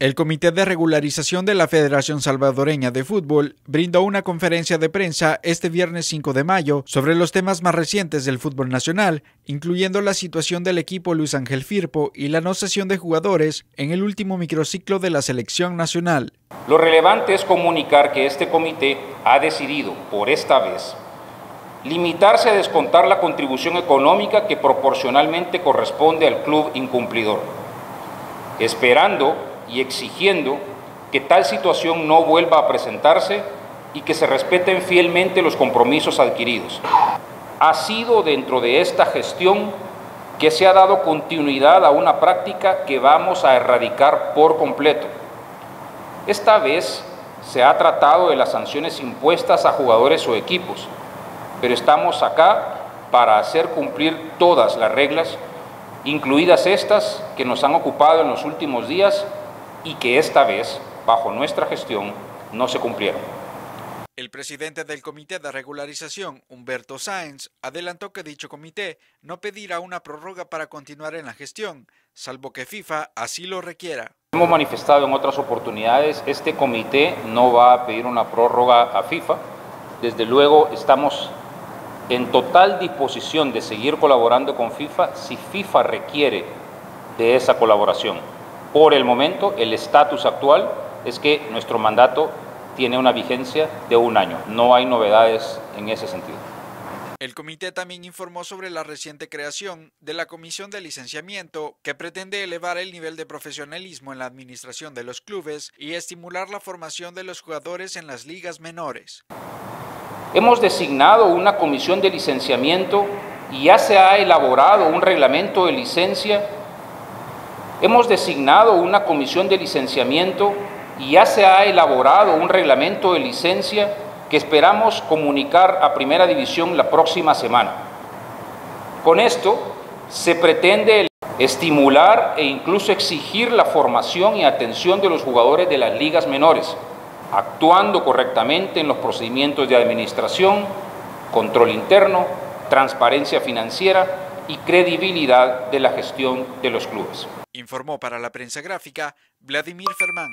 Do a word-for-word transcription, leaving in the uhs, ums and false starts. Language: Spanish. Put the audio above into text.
El Comité de Regularización de la Federación Salvadoreña de Fútbol brindó una conferencia de prensa este viernes cinco de mayo sobre los temas más recientes del fútbol nacional, incluyendo la situación del equipo Luis Ángel Firpo y la no cesión de jugadores en el último microciclo de la selección nacional. Lo relevante es comunicar que este comité ha decidido, por esta vez, limitarse a descontar la contribución económica que proporcionalmente corresponde al club incumplidor, esperando y exigiendo que tal situación no vuelva a presentarse y que se respeten fielmente los compromisos adquiridos. Ha sido dentro de esta gestión que se ha dado continuidad a una práctica que vamos a erradicar por completo. Esta vez se ha tratado de las sanciones impuestas a jugadores o equipos, pero estamos acá para hacer cumplir todas las reglas, incluidas estas que nos han ocupado en los últimos días, y que esta vez, bajo nuestra gestión, no se cumplieron. El presidente del Comité de Regularización, Humberto Sáenz, adelantó que dicho comité no pedirá una prórroga para continuar en la gestión, salvo que FIFA así lo requiera. Hemos manifestado en otras oportunidades, este comité no va a pedir una prórroga a FIFA. Desde luego estamos en total disposición de seguir colaborando con FIFA si FIFA requiere de esa colaboración. Por el momento, el estatus actual es que nuestro mandato tiene una vigencia de un año. No hay novedades en ese sentido. El comité también informó sobre la reciente creación de la Comisión de Licenciamiento, que pretende elevar el nivel de profesionalismo en la administración de los clubes y estimular la formación de los jugadores en las ligas menores. Hemos designado una Comisión de Licenciamiento y ya se ha elaborado un reglamento de licencia. Hemos designado una comisión de licenciamiento y ya se ha elaborado un reglamento de licencia que esperamos comunicar a Primera División la próxima semana. Con esto se pretende estimular e incluso exigir la formación y atención de los jugadores de las ligas menores, actuando correctamente en los procedimientos de administración, control interno, transparencia financiera y credibilidad de la gestión de los clubes. Informó para la prensa gráfica Vladimir Fermán.